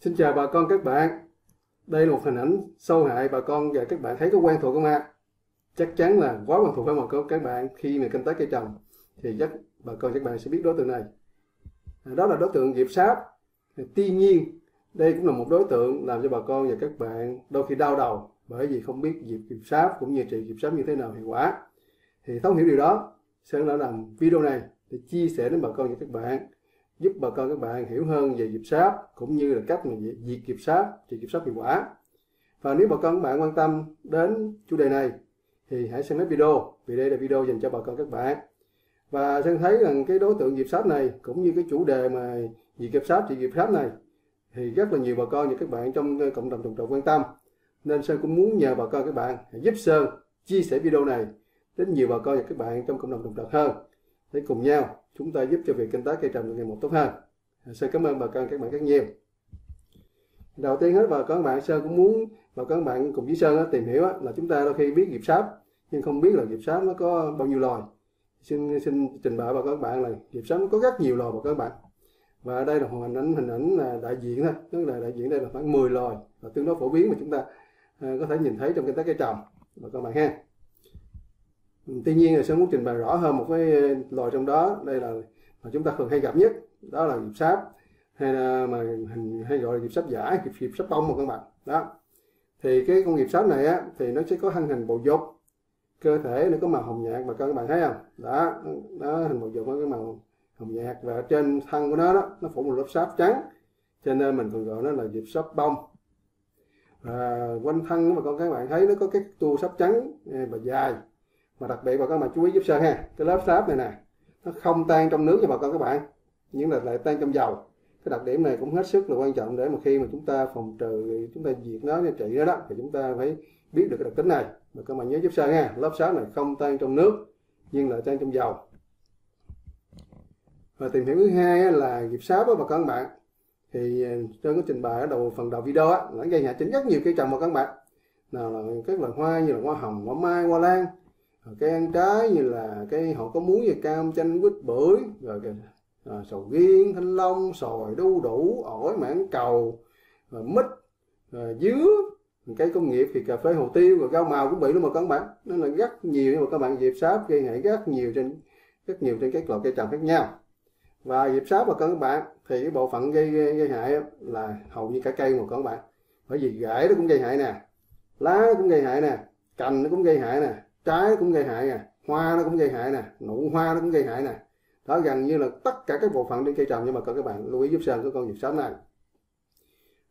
Xin chào bà con các bạn. Đây là một hình ảnh sâu hại bà con và các bạn thấy có quen thuộc không ạ? Chắc chắn là quá quen thuộc với một các bạn khi mà canh tác cây trồng thì chắc bà con các bạn sẽ biết đối tượng này. Đó là đối tượng diệp sáp. Tuy nhiên đây cũng là một đối tượng làm cho bà con và các bạn đôi khi đau đầu bởi vì không biết diệp sáp cũng như trị diệp sáp như thế nào hiệu quả. Thì thấu hiểu điều đó, Sơn đã làm video này để chia sẻ đến bà con và các bạn, giúp bà con các bạn hiểu hơn về diệp sáp cũng như là cách mình diệt diệp sáp, trị diệp sáp hiệu quả. Và nếu bà con các bạn quan tâm đến chủ đề này thì hãy xem hết video, vì đây là video dành cho bà con các bạn. Và Sơn thấy rằng cái đối tượng diệp sáp này cũng như cái chủ đề mà diệt diệp sáp, trị diệp sáp này thì rất là nhiều bà con và các bạn trong cộng đồng trồng trọt quan tâm, nên Sơn cũng muốn nhờ bà con các bạn hãy giúp Sơn chia sẻ video này đến nhiều bà con và các bạn trong cộng đồng trồng trọt hơn, để cùng nhau chúng ta giúp cho việc canh tác cây trồng ngày một tốt hơn. Sơn cảm ơn bà con các bạn rất nhiều. Đầu tiên hết, bà con các bạn, Sơn cũng muốn bà con các bạn cùng với Sơn tìm hiểu là chúng ta đôi khi biết diệp sáp nhưng không biết là diệp sáp nó có bao nhiêu loài. Xin trình bày bà con các bạn là diệp sáp nó có rất nhiều loài bà con các bạn. Và đây là hình ảnh là đại diện thôi, tức là đại diện đây là khoảng 10 loài và tương đối phổ biến mà chúng ta có thể nhìn thấy trong canh tác cây trồng bà con bạn ha. Tuy nhiên là Sơn muốn trình bày rõ hơn một cái loài trong đó, đây là mà chúng ta thường hay gặp nhất, đó là diệp sáp, hay là mà hay gọi là diệp sáp giả, diệp sáp bông một các bạn đó. Thì cái con diệp sáp này á, thì nó sẽ có thân hình bầu dục, cơ thể nó có màu hồng nhạt mà các bạn thấy không đó, nó hình bầu dục có cái màu hồng nhạt, và trên thân của nó đó, nó phủ một lớp sáp trắng, cho nên mình còn gọi nó là diệp sáp bông. Và quanh thân mà các bạn thấy nó có cái tua sáp trắng và dài. Mà đặc biệt bà con mà chú ý giúp Sơn ha, cái lớp sáp này nè, nó không tan trong nước cho bà con các bạn, nhưng là lại tan trong dầu. Cái đặc điểm này cũng hết sức là quan trọng để mà khi mà chúng ta phòng trừ, chúng ta diệt nó, trị nó đó, thì chúng ta phải biết được cái đặc tính này. Bà con mà nhớ giúp Sơn ha, lớp sáp này không tan trong nước nhưng lại tan trong dầu. Và tìm hiểu thứ hai là diệp sáp đó bà con các bạn, thì Sơn có trình bày ở phần đầu video á, nó gây hại chính rất nhiều cây trồng bà con các bạn. Nào là các loại hoa như là hoa hồng, hoa mai, hoa lan, cây ăn trái như là cây họ có muối như cam, chanh, quýt, bưởi, rồi sầu riêng, thanh long, sòi, đu đủ, ổi, mãng cầu, rồi mít, rồi dứa, cây công nghiệp thì cà phê, hồ tiêu, rồi rau màu cũng bị luôn mà các bạn. Nên là rất nhiều, nhưng mà các bạn diệp sáp gây hại rất nhiều trên các loại cây trồng khác nhau. Và diệp sáp mà các bạn thì cái bộ phận gây hại là hầu như cả cây mà các bạn, bởi vì rễ nó cũng gây hại nè, lá nó cũng gây hại nè, cành nó cũng gây hại nè, trái nó cũng gây hại nè, hoa nó cũng gây hại nè, nụ hoa nó cũng gây hại nè. Đó, gần như là tất cả các bộ phận trên cây trồng, nhưng mà các bạn lưu ý giúp Sơn của con diệp sáp này.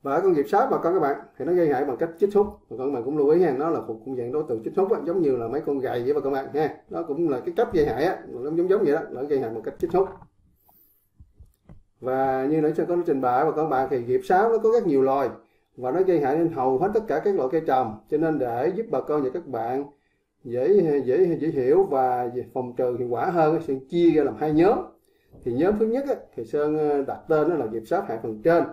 Và con diệp sáp mà các bạn thì nó gây hại bằng cách chích hút, và các bạn cũng lưu ý nha, nó là cũng dạng đối tượng chích hút, giống như là mấy con gầy vậy mà các bạn ha. Nó cũng là cái cách gây hại á, nó giống vậy đó, nó gây hại bằng cách chích hút. Và như nãy Sơn có trình bày và các bạn thì diệp sáp nó có rất nhiều loài và nó gây hại nên hầu hết tất cả các loại cây trồng, cho nên để giúp bà con và các bạn dễ hiểu và phòng trừ hiệu quả hơn, Sơn chia ra làm hai nhóm. Thì nhóm thứ nhất thì Sơn đặt tên đó là diệp sáp hại phần trên.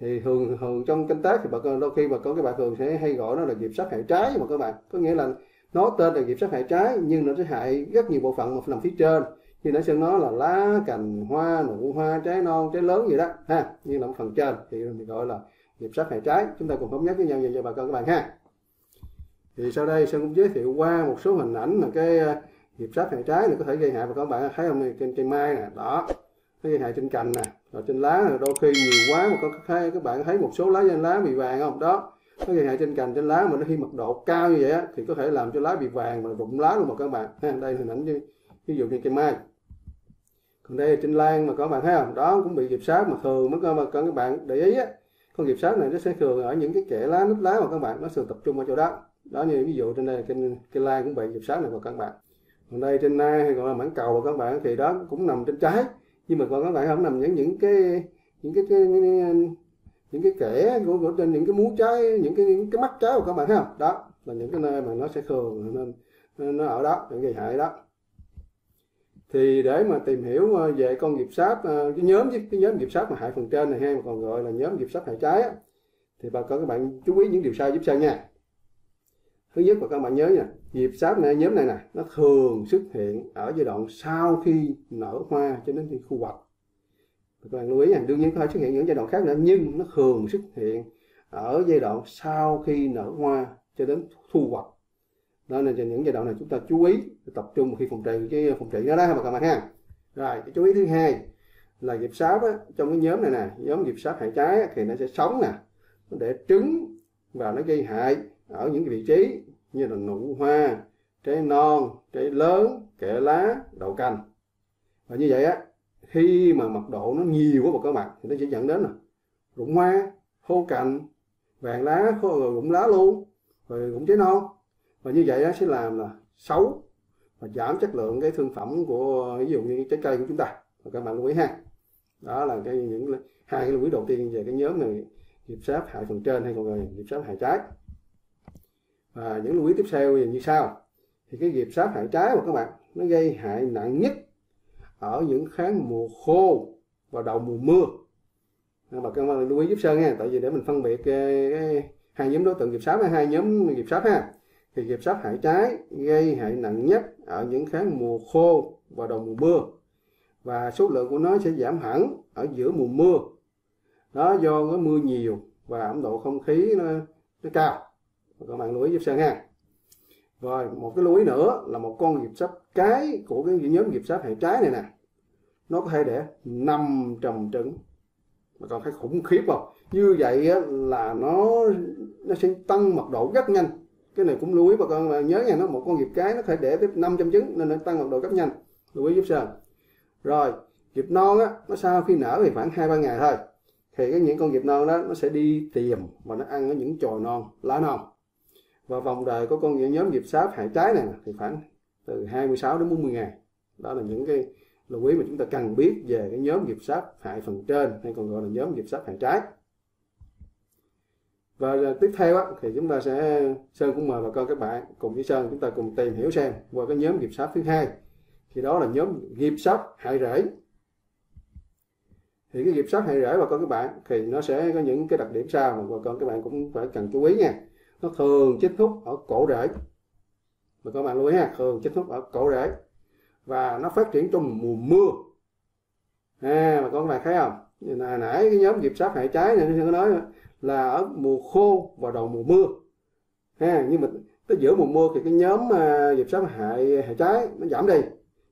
Thì thường trong canh tác thì bà con đôi khi bà con các bạn thường sẽ hay gọi nó là diệp sáp hại trái mà các bạn, có nghĩa là nó tên là diệp sáp hại trái nhưng nó sẽ hại rất nhiều bộ phận mà nằm phía trên, như nãy Sơn nói là lá, cành, hoa, nụ hoa, trái non, trái lớn vậy đó ha, như là phần trên thì mình gọi là diệp sáp hại trái. Chúng ta cùng thống nhất với nhau về cho bà con các bạn ha. Thì sau đây Sơn cũng giới thiệu qua một số hình ảnh là cái diệp sáp hại trái này có thể gây hại, và các bạn thấy không, này trên mai nè, đó nó gây hại trên cành nè, rồi trên lá này, đôi khi nhiều quá mà các bạn thấy một số lá bị vàng không đó, nó gây hại trên cành, trên lá mà nó khi mật độ cao như vậy á, thì có thể làm cho lá bị vàng mà rụng lá luôn mà các bạn ha. Đây là hình ảnh như ví dụ như cây mai, còn đây là trên lan mà các bạn thấy không, đó cũng bị diệp sáp. Mà thường mới có các bạn để ý á, con diệp sáp này nó sẽ thường ở những cái kẽ lá, nứt lá mà các bạn, nó thường tập trung ở chỗ đó. Đó, như ví dụ trên đây cây lan cũng bị diệp sáp này vào các bạn. Còn đây trên này hay gọi là mãng cầu và các bạn, thì đó cũng nằm trên trái, nhưng mà còn các bạn không nằm những cái kẽ của trên những cái mú trái, những cái mắt trái của các bạn thấy không, đó là những cái nơi mà nó sẽ thường nên nó ở đó, những gây hại đó. Thì để mà tìm hiểu về con diệp sáp, cái nhóm diệp sáp mà hại phần trên này hay còn gọi là nhóm diệp sáp hại trái á, thì bà con các bạn chú ý những điều sau giúp Sơn nha. Thứ nhất là các bạn nhớ nha, diệp sáp này, nhóm này nè, nó thường xuất hiện ở giai đoạn sau khi nở hoa cho đến khi thu hoạch. Các bạn lưu ý rằng đương nhiên có thể xuất hiện những giai đoạn khác nữa, nhưng nó thường xuất hiện ở giai đoạn sau khi nở hoa cho đến thu hoạch. Đó nên cho những giai đoạn này chúng ta chú ý tập trung khi phòng trị nó đó các bạn ha. Rồi cái chú ý thứ hai là diệp sáp á, trong cái nhóm này nè, nhóm diệp sáp hại trái á, thì nó sẽ sống nè, nó để trứng và nó gây hại ở những cái vị trí như là nụ hoa, trái non, trái lớn, kẽ lá, đậu cành. Và như vậy á, khi mà mật độ nó nhiều quá vào các bạn thì nó sẽ dẫn đến là rụng hoa, khô cành, vàng lá, khô rụng lá luôn, rồi rụng trái non. Và như vậy á, sẽ làm là xấu và giảm chất lượng cái thương phẩm của ví dụ như trái cây của chúng ta. Và các bạn lưu ý ha. Đó là cái những hai cái lưu ý đầu tiên về cái nhóm này diệp sáp hại phần trên hay còn gọi là diệp sáp hại trái. Và những lưu ý tiếp theo như sau. Thì cái diệp sáp hại trái mà các bạn, nó gây hại nặng nhất ở những tháng mùa khô và đầu mùa mưa. Và các bạn lưu ý giúp Sơn nha, tại vì để mình phân biệt cái hai nhóm đối tượng diệp sáp, hai nhóm diệp sáp ha. Thì diệp sáp hại trái gây hại nặng nhất ở những tháng mùa khô và đầu mùa mưa, và số lượng của nó sẽ giảm hẳn ở giữa mùa mưa. Đó do cái mưa nhiều và ẩm độ không khí nó cao. Và các bạn lưu ý giúp Sơn ha. Rồi một cái lưu ý nữa là một con diệp sáp cái của cái nhóm diệp sáp hại trái này nè, nó có thể để 500 trứng. Mà còn thấy khủng khiếp không? Như vậy á, là nó sẽ tăng mật độ rất nhanh. Cái này cũng lưu ý bà con nhớ nha, nó một con diệp cái nó có thể để tới 500 trứng nên nó tăng mật độ rất nhanh. Lưu ý giúp Sơn. Rồi, diệp non á, nó sau khi nở thì khoảng 2-3 ngày thôi. Thì cái những con diệp non đó nó sẽ đi tìm và nó ăn ở những chồi non, lá non. Và vòng đời của con nhóm diệp sáp hại trái này thì khoảng từ 26 đến 40 ngày. Đó là những cái lưu ý mà chúng ta cần biết về cái nhóm diệp sáp hại phần trên hay còn gọi là nhóm diệp sáp hại trái. Và tiếp theo á, thì chúng ta sẽ Sơn cũng mời bà con các bạn cùng với Sơn chúng ta cùng tìm hiểu xem qua cái nhóm diệp sáp thứ hai, thì đó là nhóm diệp sáp hại rễ. Thì cái diệp sáp hại rễ bà con các bạn thì nó sẽ có những cái đặc điểm sau mà bà con các bạn cũng phải cần chú ý nha. Nó thường chích hút ở cổ rễ. Mà các bạn lưu ý ha, thường chích hút ở cổ rễ và nó phát triển trong mùa mưa. Mà các bạn thấy không? Hồi nãy cái nhóm diệp sáp hại trái này nó nói là ở mùa khô và đầu mùa mưa. Nhưng mà tới giữa mùa mưa thì cái nhóm diệp sáp hại trái nó giảm đi.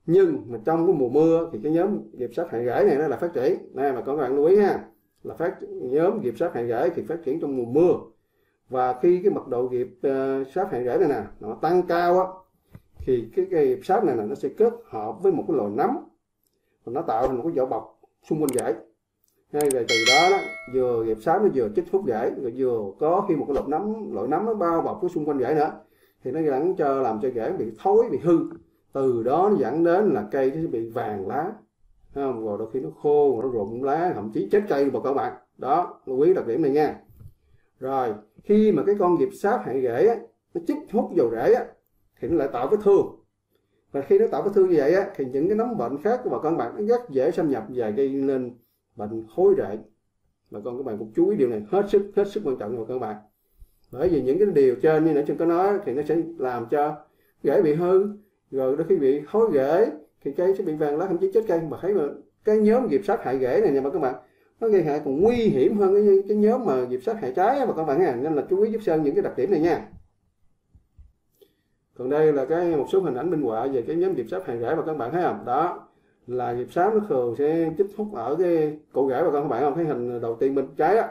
Nhưng mà trong cái mùa mưa thì cái nhóm diệp sáp hại rễ này nó là phát triển. Mà các bạn lưu ý ha, là nhóm diệp sáp hại rễ thì phát triển trong mùa mưa. Và khi cái mật độ diệp sáp hại rễ này nè nó tăng cao á, thì cái diệp sáp này nó sẽ kết hợp với một cái loại nấm và nó tạo thành một cái vỏ bọc xung quanh rễ. Rồi từ đó vừa diệp sáp nó vừa chích hút rễ, rồi vừa có khi một cái loại nấm nó bao bọc cái xung quanh rễ nữa, thì nó dẫn cho làm cho rễ bị thối, bị hư. Từ đó nó dẫn đến là cây nó bị vàng lá, rồi đôi khi nó khô, nó rụng lá, thậm chí chết cây bà con bạn. Đó, lưu ý đặc điểm này nha. Rồi khi mà cái con diệp sáp hại rễ á, nó chích hút vào rễ á, thì nó lại tạo vết thương. Và khi nó tạo vết thương như vậy á, thì những cái nấm bệnh khác của bà con bạn nó rất dễ xâm nhập và gây nên bệnh thối rễ. Bà con các bạn cũng chú ý điều này hết sức quan trọng bà con bạn. Bởi vì những cái điều trên như nãy chúng có nói thì nó sẽ làm cho rễ bị hư, rồi đôi khi bị thối rễ thì cây sẽ bị vàng lá, thậm chí chết cây. Mà thấy mà cái nhóm diệp sáp hại rễ này nha bà các bạn, nó gây hại còn nguy hiểm hơn cái nhóm mà diệp sáp hại trái mà các bạn nha. Nên là chú ý giúp Sơn những cái đặc điểm này nha. Còn đây là cái một số hình ảnh minh họa về cái nhóm diệp sáp hại rễ mà các bạn thấy không? Đó là diệp sáp nó thường sẽ chích hút ở cái cổ rễ mà các bạn không thấy hình đầu tiên bên trái đó.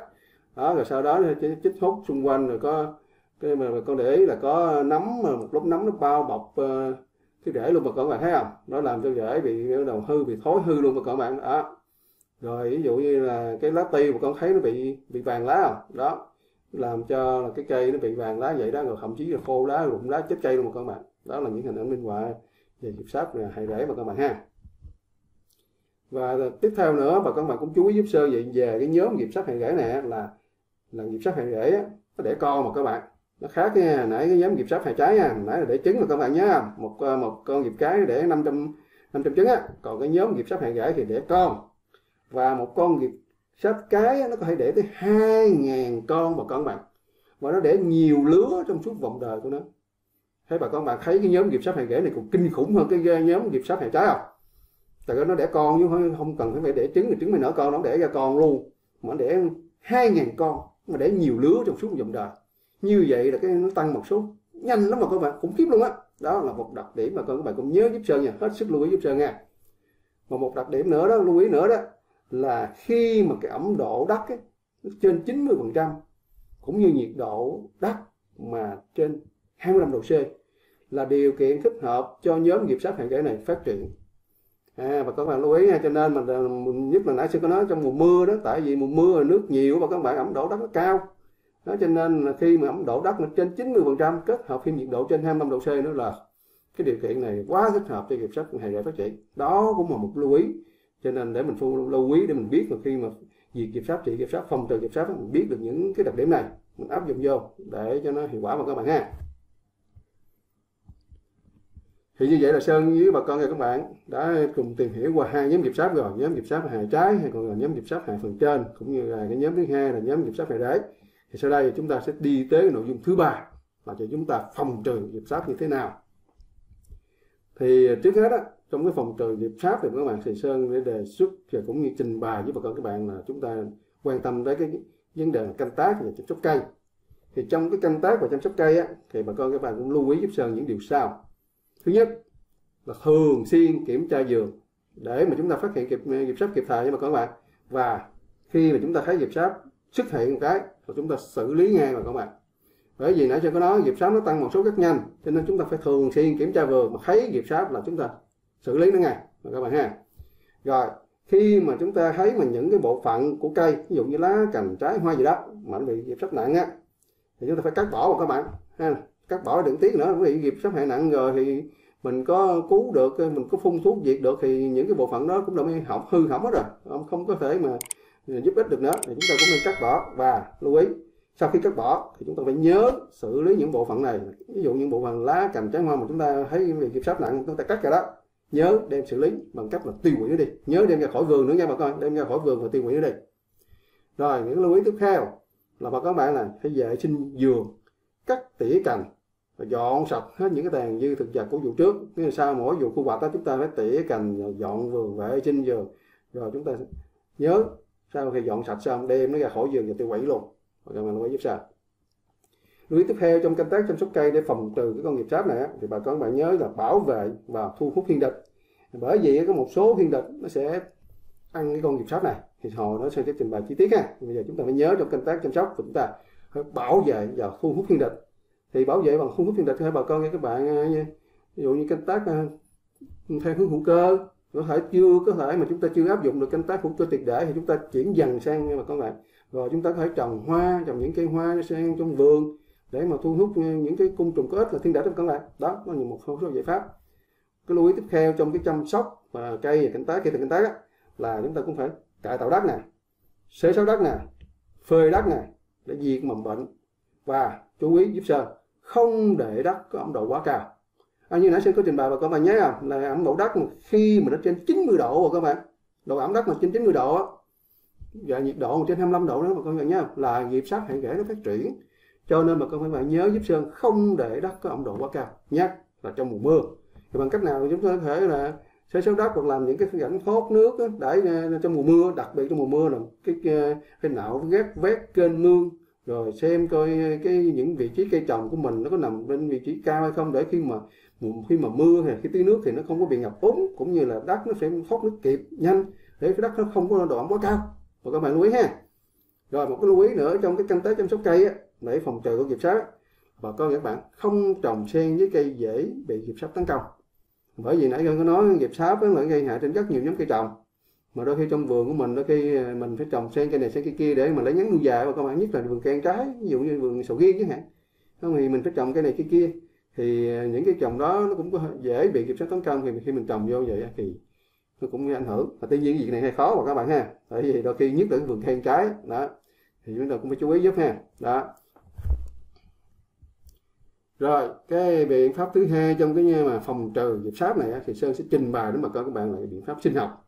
Đó rồi sau đó nó chích hút xung quanh, rồi có cái mà con để ý là có nấm, một lớp nấm nó bao bọc cái rễ luôn mà các bạn thấy không? Nó làm cho rễ bị đầu hư, bị thối hư luôn mà các bạn đó. Rồi ví dụ như là cái lá tiêu mà con thấy nó bị vàng lá không? Đó làm cho là cái cây nó bị vàng lá vậy đó, rồi thậm chí là khô lá, rụng lá, chết cây luôn mà các bạn. Đó là những hình ảnh minh họa về diệp sáp hại rễ mà các bạn ha. Và tiếp theo nữa bà con bạn cũng chú ý giúp Sơn về cái nhóm diệp sáp hại rễ này là diệp sáp hại rễ nó đẻ con mà các bạn. Nó khác nha, nãy cái nhóm diệp sáp hại trái nha, nãy là để trứng mà các bạn nhớ, một con diệp cái để 500 trứng á, còn cái nhóm diệp sáp hại rễ thì đẻ con. Và một con diệp sáp cái nó có thể để tới 2.000 con bà con bạn, và nó để nhiều lứa trong suốt vòng đời của nó. Thấy bà con bạn thấy cái nhóm diệp sáp hại rễ này cũng kinh khủng hơn cái nhóm diệp sáp hại trái không? Tại nó đẻ con chứ không cần phải để trứng, thì trứng mới nở con, nó đẻ ra con luôn. Mà nó đẻ 2000 con, mà đẻ nhiều lứa trong suốt một dòng đời. Như vậy là cái nó tăng một số nhanh lắm mà các bạn, khủng khiếp luôn á. Đó là một đặc điểm mà các bạn cũng nhớ giúp Sơn nha, hết sức lưu ý giúp Sơn nha. Mà một đặc điểm nữa đó, lưu ý nữa đó, là khi mà cái ẩm độ đất ấy, trên 90% cũng như nhiệt độ đất mà trên 25 độ C là điều kiện thích hợp cho nhóm nghiệp sát hạng kể này phát triển. Và các bạn lưu ý nha, cho nên mình nhất là nãy Sơn có nói trong mùa mưa đó, tại vì mùa mưa nước nhiều và các bạn ẩm độ đất nó cao. Đó, cho nên là khi mà ẩm độ đất nó trên 90% kết hợp thêm nhiệt độ trên 25 độ C nữa là cái điều kiện này quá thích hợp cho nghiệp sát hạng kể phát triển. Đó cũng là một lưu ý. Cho nên để mình lưu ý để mình biết là khi mà việc nghiệp sát, trị nghiệp sát, phòng trừ nghiệp sát, mình biết được những cái đặc điểm này, mình áp dụng vô để cho nó hiệu quả mà các bạn ha. Thì như vậy là Sơn với bà con và các bạn đã cùng tìm hiểu qua hai nhóm nghiệp sát rồi, nhóm nghiệp sát hại trái hay còn là nhóm nghiệp sát hại phần trên, cũng như là cái nhóm thứ hai là nhóm nghiệp sát hại rễ. Thì sau đây chúng ta sẽ đi tới nội dung thứ ba là cho chúng ta phòng trừ nghiệp sát như thế nào. Thì trước hết á, trong cái phòng trừ nghiệp sát thì các bạn, thì Sơn để đề xuất và cũng như trình bày với bà con các bạn là chúng ta quan tâm tới cái vấn đề canh tác và chăm sóc cây. Thì trong cái canh tác và chăm sóc cây á, thì bà con các bạn cũng lưu ý giúp Sơn những điều sau. Thứ nhất là thường xuyên kiểm tra vườn để mà chúng ta phát hiện nghiệp sát kịp thời nha bà con các bạn. Và khi mà chúng ta thấy nghiệp sát xuất hiện một cái thì chúng ta xử lý ngay bà con các bạn. Bởi vì nãy Sơn có nói nghiệp sát nó tăng một số rất nhanh, cho nên chúng ta phải thường xuyên kiểm tra vườn, mà thấy nghiệp sát là chúng ta xử lý nó ngay các bạn ha. Rồi khi mà chúng ta thấy mà những cái bộ phận của cây, ví dụ như lá, cành, trái, hoa gì đó mà nó bị nghiệp sát nặng á, thì chúng ta phải cắt bỏ các bạn ha, cắt bỏ đừng tiếc nữa. Bị nghiệp sát hại nặng rồi thì mình có cứu được, mình có phun thuốc diệt được thì những cái bộ phận đó cũng đã bị hư hỏng hết rồi, không có thể mà giúp ích được nữa, thì chúng ta cũng nên cắt bỏ. Và lưu ý sau khi cắt bỏ thì chúng ta phải nhớ xử lý những bộ phận này, ví dụ những bộ phận lá, cành, trái, hoa mà chúng ta thấy bị nghiệp sát nặng chúng ta cắt rồi đó, nhớ đem xử lý bằng cách là tiêu hủy nó đi, nhớ đem ra khỏi vườn nữa nha bà con, đem ra khỏi vườn và tiêu hủy nó đi. Rồi những lưu ý tiếp theo là bà con bạn là hãy vệ sinh vườn, cắt tỉa cành và dọn sạch hết những cái tàn dư thực vật của vụ trước. Nghĩa là sau mỗi vụ thu hoạch đó chúng ta phải tỉa cành, dọn vườn, vệ sinh vườn, rồi chúng ta nhớ sau khi dọn sạch xong đem nó ra khỏi vườn và tiêu hủy luôn. Bà con bạn lưu ý giúp sao. Lưu ý tiếp theo trong canh tác chăm sóc cây để phòng trừ cái con nghiệp sát này thì bà con bạn nhớ là bảo vệ và thu hút thiên địch. Bởi vì có một số thiên địch nó sẽ ăn cái con nghiệp sát này, thì hồi nó sẽ tiếp trình bày chi tiết ha. Bây giờ chúng ta phải nhớ trong canh tác chăm sóc của chúng ta phải bảo vệ và thu hút thiên địch. Thì bảo vệ bằng thu hút thiên địch thì bà con nghe các bạn ví dụ như canh tác theo hướng hữu cơ, có thể mà chúng ta chưa áp dụng được canh tác hữu cơ triệt để thì chúng ta chuyển dần sang nha bà con bạn. Rồi chúng ta có thể trồng hoa, trồng những cây hoa sang trong vườn để mà thu hút những cái côn trùng có ích là thiên địch các bạn. Đó là một số giải pháp. Cái lưu ý tiếp theo trong cái chăm sóc và cây canh tác, á, là chúng ta cũng phải cải tạo đất này, xới xáo đất này, phơi đất này để diệt mầm bệnh. Và chú ý giúp Sơn không để đất có ẩm độ quá cao. Như nãy Sơn có trình bày và các bạn nhớ không, là ẩm độ đất mà khi mà nó trên 90 độ rồi các bạn, độ ẩm đất mà trên 90 độ á, và nhiệt độ trên 25 độ nữa mà các bạn nhớ không, là nghiệp sát hại rễ nó phát triển. Cho nên mà các bạn nhớ giúp Sơn không để đất có ẩm độ quá cao, nhất là trong mùa mưa. Thì bằng cách nào chúng ta có thể là xới xáo đất hoặc làm những cái rãnh thoát nước để trong mùa mưa, đặc biệt trong mùa mưa là cái nạo ghép vét kênh mương, rồi xem coi cái những vị trí cây trồng của mình nó có nằm bên vị trí cao hay không, để khi mà mưa hay khi tưới nước thì nó không có bị ngập úng, cũng như là đất nó sẽ thoát nước kịp nhanh để cái đất nó không có độ ẩm quá cao. Và các bạn lưu ý ha. Rồi một cái lưu ý nữa trong cái canh tác chăm sóc cây á, để phòng trừ của nghiệp sát, bà con các bạn không trồng xen với cây dễ bị nghiệp sát tấn công. Bởi vì nãy Sơn có nói nghiệp sát là gây hại trên rất nhiều nhóm cây trồng, mà đôi khi trong vườn của mình đôi khi mình phải trồng xen cây này xen cây kia để mà lấy ngắn nuôi dài. Và các bạn nhất là vườn cây ăn trái, ví dụ như vườn sầu riêng chẳng hạn, thì mình phải trồng cây này cây kia, thì những cái trồng đó nó cũng có dễ bị nghiệp sát tấn công. Thì khi mình trồng vô vậy thì nó cũng ảnh hưởng. Và tuy nhiên việc này hay khó mà các bạn ha, bởi vì đôi khi nhất là vườn cây ăn trái đó thì chúng ta cũng phải chú ý giúp ha. Đó. Rồi cái biện pháp thứ hai trong cái mà phòng trừ nghiệp sát này thì Sơn sẽ trình bày đến bà con các bạn là biện pháp sinh học.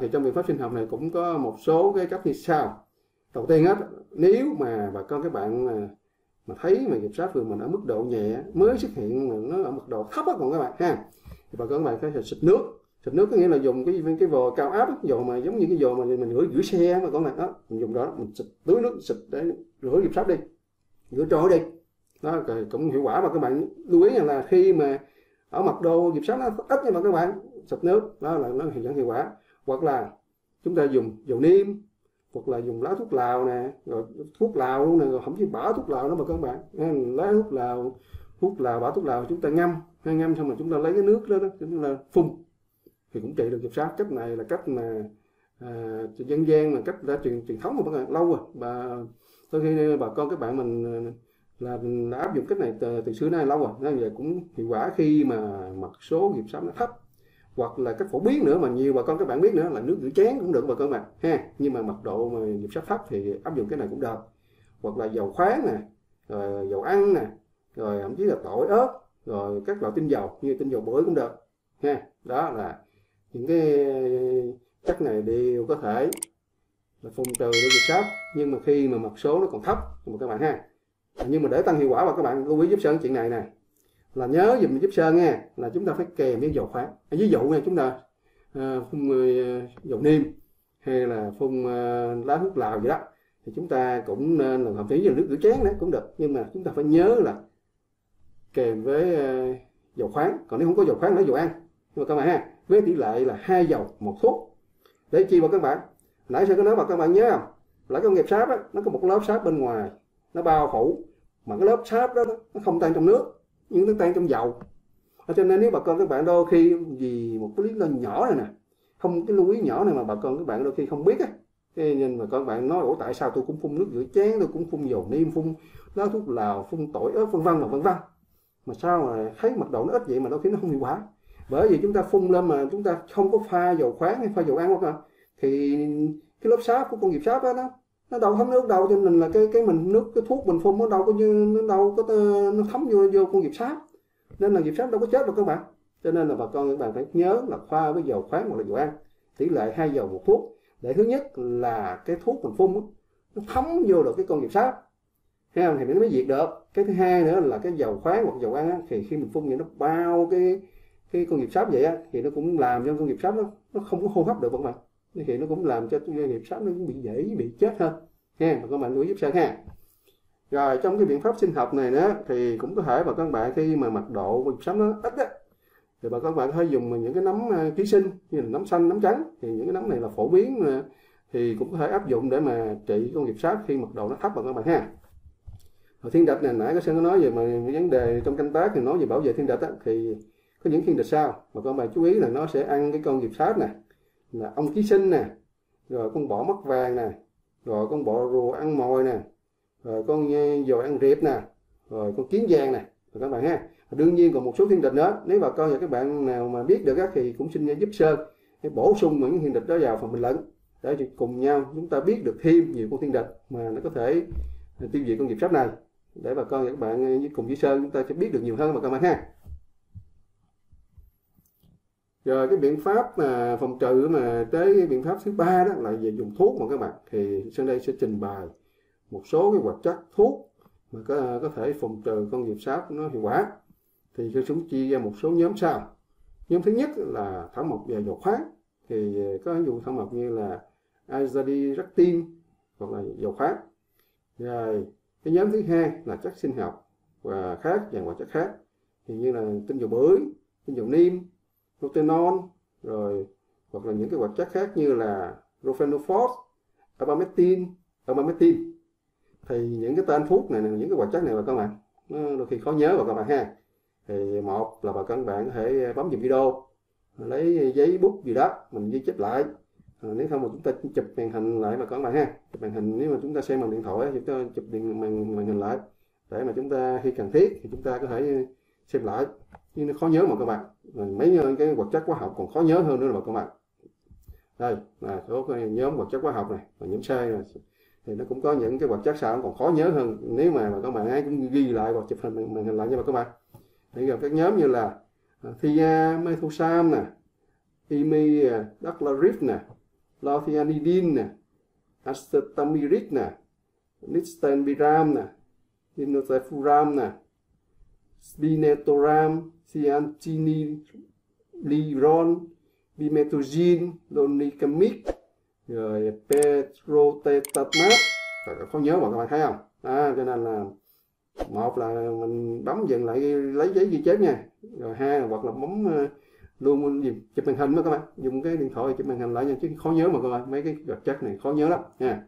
Thì trong biện pháp sinh học này cũng có một số cái cách như sau. Đầu tiên hết, nếu mà bà con các bạn mà thấy mà nghiệp sát vừa mình ở mức độ nhẹ mới xuất hiện mà nó ở mức độ thấp á còn các bạn ha, thì bà con các bạn phải xịt nước Xịt nước có nghĩa là dùng cái vò cao áp, cái vò mà giống như cái vò mà mình rửa xe mà con này đó, mình dùng đó mình xịt tưới nước xịt để rửa dịp sáp đi, rửa trôi đi, nó cũng hiệu quả. Mà các bạn lưu ý là khi mà ở mặt đồ dịp sáp nó ít nhưng mà các bạn xịt nước đó là nó vẫn hiệu quả. Hoặc là chúng ta dùng dầu niêm, hoặc là dùng lá thuốc lào nè, rồi thuốc lào luôn nè, rồi không chỉ bả thuốc lào nữa mà các bạn, lá thuốc lào bả thuốc lào chúng ta ngâm, hay ngâm xong rồi chúng ta lấy cái nước đó chúng ta phun thì cũng trị được dịp sáp. Cách này là cách mà dân gian, mà cách đã truyền thống mà các bạn, lâu rồi. Và sau khi bà con các bạn mình là đã áp dụng cách này từ xưa nay lâu rồi, nên giờ cũng hiệu quả khi mà mặt số dịp sáp nó thấp. Hoặc là cách phổ biến nữa mà nhiều bà con các bạn biết nữa là nước rửa chén cũng được bà con mà ha, nhưng mà mật độ mà dịp sáp thấp thì áp dụng cái này cũng được. Hoặc là dầu khoáng nè, rồi dầu ăn nè, rồi thậm chí là tỏi ớt, rồi các loại tinh dầu như tinh dầu bưởi cũng được ha. Đó là những cái cách này đều có thể là phòng trừ để dịp sáp, nhưng mà khi mà mật số nó còn thấp mà các bạn ha. Nhưng mà để tăng hiệu quả và các bạn lưu ý giúp Sơn chuyện này nè, là nhớ dùm giúp Sơn nha, là chúng ta phải kèm với dầu khoáng. Ví dụ nha, chúng ta phun dầu niêm hay là phun lá thuốc lào gì đó thì chúng ta cũng nên là thậm chí là nước rửa chén đó cũng được, nhưng mà chúng ta phải nhớ là kèm với dầu khoáng. Còn nếu không có dầu khoáng lấy dầu ăn. Nhưng mà các bạn ha, với tỷ lệ là 2 dầu 1 thuốc để chi vào các bạn. Nãy Sơn có nói mà các bạn nhớ không, là cái nghiệp sáp á, nó có một lớp sáp bên ngoài nó bao phủ, mà cái lớp sáp đó nó không tan trong nước, những nó tan trong dầu. Cho nên nếu bà con các bạn đôi khi vì một cái lý do nhỏ này nè, không cái lưu ý nhỏ này mà bà con các bạn đôi khi không biết á, nên bà con các bạn nói ủa tại sao tôi cũng phun nước rửa chén, tôi cũng phun dầu niêm, phun lá thuốc lào, phun tỏi ớt vân vân mà sao mà thấy mật độ nó ít vậy mà đôi khi nó không hiệu quả. Bởi vì chúng ta phun lên mà chúng ta không có pha dầu khoáng hay pha dầu ăn không, thì cái lớp sáp của con nghiệp sáp đó nó đâu thấm nước đâu, cho nên là cái mình nước cái thuốc mình phun nó đâu có nó thấm vô con nghiệp sáp, nên là nghiệp sáp đâu có chết đâu các bạn. Cho nên là bà con các bạn phải nhớ là pha với dầu khoáng hoặc là dầu ăn tỷ lệ 2 dầu 1 thuốc để thứ nhất là cái thuốc mình phun nó thấm vô được cái con nghiệp sáp ha, thì mới diệt được. Cái thứ hai nữa là cái dầu khoáng hoặc dầu ăn thì khi mình phun vậy nó bao cái con nghiệp sáp vậy á, thì nó cũng làm cho con nghiệp sáp nó không có hô hấp được các bạn, thì nó cũng làm cho nghiệp sáp nó cũng bị dễ bị chết hơn ha. Bà con bạn lưu ý giúp Sơn ha. Rồi trong cái biện pháp sinh học này nữa thì cũng có thể bà con bạn khi mà mật độ nghiệp sáp nó ít á, thì bà con bạn hơi dùng những cái nấm ký sinh như là nấm xanh, nấm trắng, thì những cái nấm này là phổ biến thì cũng có thể áp dụng để mà trị con nghiệp sáp khi mật độ nó thấp bà con bạn ha. Rồi thiên địch này nãy có Sơn có nói về mà vấn đề trong canh tác thì nói về bảo vệ thiên địch á, thì có những thiên địch sau bà con bạn chú ý là nó sẽ ăn cái con nghiệp sáp nè, là ong ký sinh nè, rồi con bọ mắt vàng nè, rồi con bọ rùa ăn mồi nè, rồi con dồi ăn riệp nè, rồi con kiến vàng nè các bạn ha. Đương nhiên còn một số thiên địch nữa, nếu bà con và các bạn nào mà biết được thì cũng xin giúp Sơn để bổ sung những thiên địch đó vào phần bình luận để cùng nhau chúng ta biết được thêm nhiều con thiên địch mà nó có thể tiêu diệt con nghiệp sáp này, để bà con và các bạn cùng với Sơn chúng ta sẽ biết được nhiều hơn các bạn ha. Rồi cái biện pháp mà phòng trừ mà tới biện pháp thứ 3 đó là về dùng thuốc mà các bạn, thì Sơn đây sẽ trình bày một số cái hoạt chất thuốc mà có thể phòng trừ con nghiệp sáp nó hiệu quả. Thì Sơn chúng chia ra một số nhóm sau. Nhóm thứ nhất là thảo mộc và dầu khoáng, thì có ví dụ thảo mộc như là azadirachtin hoặc là dầu khoáng. Rồi cái nhóm thứ hai là chất sinh học và khác và hoạt chất khác, thì như là tinh dầu bưởi, tinh dầu niêm, rotenol, rồi hoặc là những cái hoạt chất khác như là rophenofos, apametin. Thì những cái tên thuốc này, những cái hoạt chất này bà con bạn nó đôi khi khó nhớ bà con bạn ha. Thì một là bà con bạn có thể bấm dùm video, lấy giấy bút gì đó mình ghi chép lại, nếu không mà chúng ta chụp màn hình lại bà con bạn ha. Chụp màn hình, nếu mà chúng ta xem bằng điện thoại chúng ta chụp màn hình lại để mà chúng ta khi cần thiết thì chúng ta có thể xem lại, nhưng nó khó nhớ mà các bạn. Mấy cái hoạt chất hóa học còn khó nhớ hơn nữa là các bạn. Đây là số cái nhóm hoạt chất hóa học này, và nhóm C này thì nó cũng có những cái hoạt chất sao còn khó nhớ hơn, nếu mà các bạn ấy cũng ghi lại hoặc chụp hình màn hình lại nha các bạn. Thì gồm các nhóm như là thia methosam nè, imidaclarib nè, lothianidin nè, acetamiric nè, nistenpiram nè, dinotefuram nè, spinetoram, cyanchini, liron, bimetuzin, donicamic, rồi petrotetramat, không nhớ mà các bạn thấy không? Đó, cho nên là một là mình bấm dừng lại lấy giấy ghi chép nha, rồi hai là hoặc là bấm luôn chụp màn hình đó các bạn, dùng cái điện thoại chụp màn hình lại nha, chứ khó nhớ mà các bạn, mấy cái vật chất này khó nhớ lắm nha.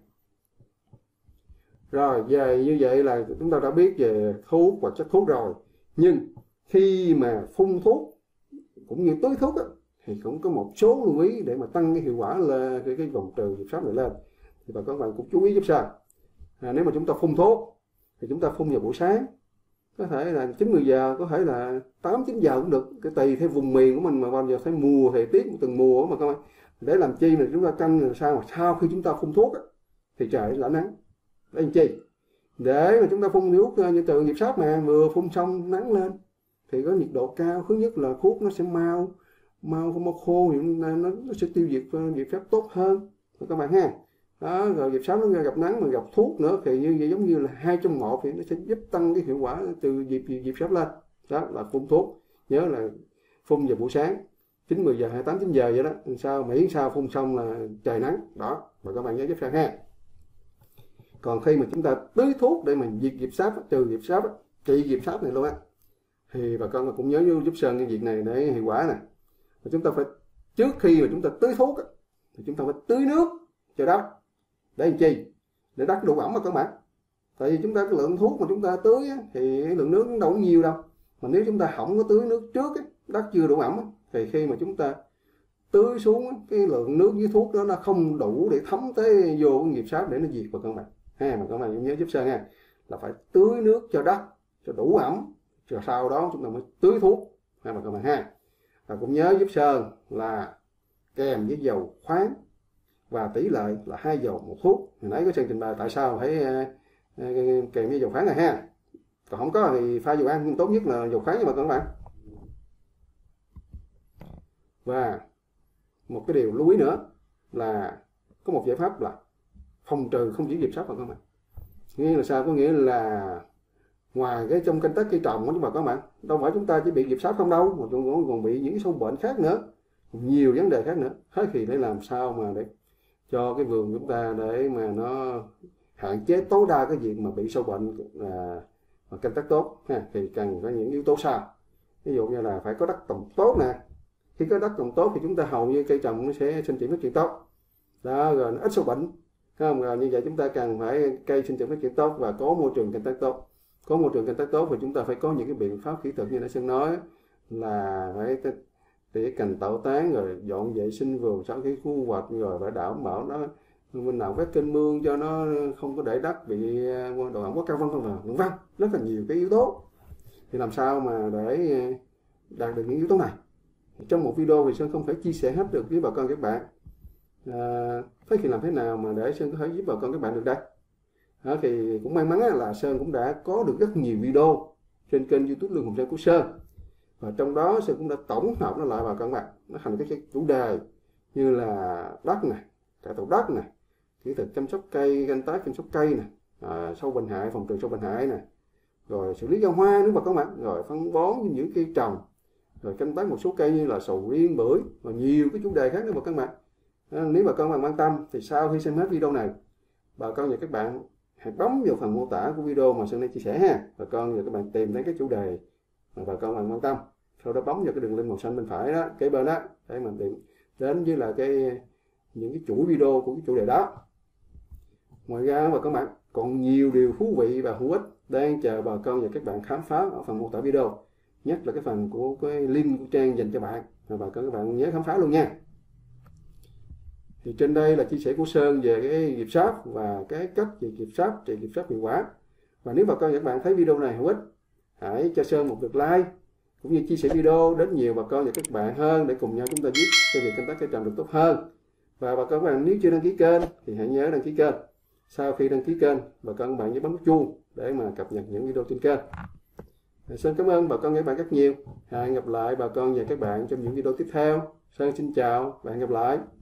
Rồi về như vậy là chúng ta đã biết về thuốc và chất thuốc rồi, nhưng khi mà phun thuốc cũng như tưới thuốc đó, thì cũng có một số lưu ý để mà tăng cái hiệu quả là cái vòng trừ diệp sáp này lên, thì bà con các bạn cũng chú ý giúp sao. Nếu mà chúng ta phun thuốc thì chúng ta phun vào buổi sáng, có thể là 9-10 giờ, có thể là 8-9 giờ cũng được, cái tùy theo vùng miền của mình mà bao giờ thấy mùa thời tiết của từng mùa mà các bạn. Để làm chi là chúng ta canh làm sao mà sau khi chúng ta phun thuốc đó, thì trời đã nắng. Để làm chi? Để mà chúng ta phun thuốc như từ diệp sáp mà vừa phun xong nắng lên thì có nhiệt độ cao, thứ nhất là thuốc nó sẽ mau khô, nó sẽ tiêu diệt diệp sáp tốt hơn các bạn ha. Đó, rồi diệp sáp nó gặp nắng mà gặp thuốc nữa thì như vậy giống như là 2 trong 1, thì nó sẽ giúp tăng cái hiệu quả từ diệp sáp lên. Đó là phun thuốc, nhớ là phun vào buổi sáng 9-10 giờ hay 8-9 giờ vậy đó, sao Mỹ sao phun xong là trời nắng đó, mà các bạn nhớ giúp sao ha. Còn khi mà chúng ta tưới thuốc để mình diệt diệp sáp, trừ diệp sáp, trị diệp sáp này luôn á, thì bà con cũng nhớ giúp Sơn cái việc này để hiệu quả nè. Chúng ta phải, trước khi mà chúng ta tưới thuốc thì chúng ta phải tưới nước cho đất, để làm chi? Để đất đủ ẩm mà các bạn. Tại vì chúng ta cái lượng thuốc mà chúng ta tưới thì lượng nước đâu có nhiều đâu, mà nếu chúng ta không có tưới nước trước, đất chưa đủ ẩm thì khi mà chúng ta tưới xuống cái lượng nước với thuốc đó nó không đủ để thấm tới vô diệp sáp để nó diệt vào các bạn ha. Mà các bạn cũng nhớ giúp Sơn nha, là phải tưới nước cho đất cho đủ ẩm, rồi sau đó chúng ta mới tưới thuốc ha mà các bạn ha. Và cũng nhớ giúp Sơn là kèm với dầu khoáng và tỷ lệ là 2 dầu 1 thuốc. Hồi nãy có Sơn trình bày tại sao phải kèm với dầu khoáng này ha, còn không có thì pha dầu ăn, nhưng tốt nhất là dầu khoáng mà các bạn. Và một cái điều lưu ý nữa là có một giải pháp là phòng trừ không chỉ diệp sáp mà các bạn, nghĩa là sao? Có nghĩa là ngoài cái trong canh tác cây trồng đó mà các bạn, đâu phải chúng ta chỉ bị diệp sáp không đâu, mà còn bị những sâu bệnh khác nữa, nhiều vấn đề khác nữa. Thế thì để làm sao mà để cho cái vườn chúng ta để mà nó hạn chế tối đa cái việc mà bị sâu bệnh và canh tác tốt ha, thì cần có những yếu tố sau. Ví dụ như là phải có đất trồng tốt nè, khi có đất trồng tốt thì chúng ta hầu như cây trồng nó sẽ sinh trưởng phát triển tốt đó, rồi nó ít sâu bệnh không. Rồi như vậy chúng ta cần phải cây sinh trưởng phát triển tốt và có môi trường canh tác tốt. Có môi trường canh tác tốt thì chúng ta phải có những cái biện pháp kỹ thuật như đã Sơn nói, là phải tỉa cành tạo tán, rồi dọn vệ sinh vườn sau khi thu hoạch, rồi phải đảm bảo nó mình nào vét kênh mương cho nó không có để đất bị độ ẩm quá cao, vân vân, rất là nhiều cái yếu tố. Thì làm sao mà để đạt được những yếu tố này trong một video thì Sơn không phải chia sẻ hết được với bà con các bạn. Thế thì làm thế nào mà để Sơn có thể giúp bà con các bạn được đây? Thì cũng may mắn là Sơn cũng đã có được rất nhiều video trên kênh YouTube Lương Hồng Sơn của Sơn, và trong đó Sơn cũng đã tổng hợp nó lại vào các bạn, nó thành cái chủ đề như là đất này, cải tạo đất này, kỹ thuật chăm sóc cây, canh tác chăm sóc cây này, sâu bệnh hại, phòng trừ sâu bệnh hại này, rồi xử lý rau hoa nữa mà các bạn, rồi phân bón những cây trồng, rồi canh tác một số cây như là sầu riêng, bưởi và nhiều cái chủ đề khác nữa mà các bạn. Nếu mà các bạn quan tâm thì sau khi xem hết video này, bà con và các bạn hãy bấm vào phần mô tả của video mà Sơn đây chia sẻ ha. Bà con và các bạn tìm đến cái chủ đề mà bà con bạn quan tâm, sau đó bấm vào cái đường link màu xanh bên phải đó, cái bên đó, để mình tìm đến với là cái những cái chuỗi video của cái chủ đề đó. Ngoài ra và các bạn còn nhiều điều thú vị và hữu ích đang chờ bà con và các bạn khám phá ở phần mô tả video, nhất là cái phần của cái link của trang dành cho bạn, rồi bà con các bạn nhớ khám phá luôn nha. Thì trên đây là chia sẻ của Sơn về cái diệp sáp và cái cách về diệp sáp, trị diệp sáp hiệu quả. Và nếu bà con và các bạn thấy video này hữu ích, hãy cho Sơn một lượt like cũng như chia sẻ video đến nhiều bà con và các bạn hơn, để cùng nhau chúng ta giúp cho việc canh tác cây trồng được tốt hơn. Và bà con và các bạn nếu chưa đăng ký kênh thì hãy nhớ đăng ký kênh. Sau khi đăng ký kênh, bà con và các bạn nhớ bấm chuông để mà cập nhật những video trên kênh. Sơn cảm ơn bà con và các bạn rất nhiều. Hẹn gặp lại bà con và các bạn trong những video tiếp theo. Sơn xin chào và hẹn gặp lại.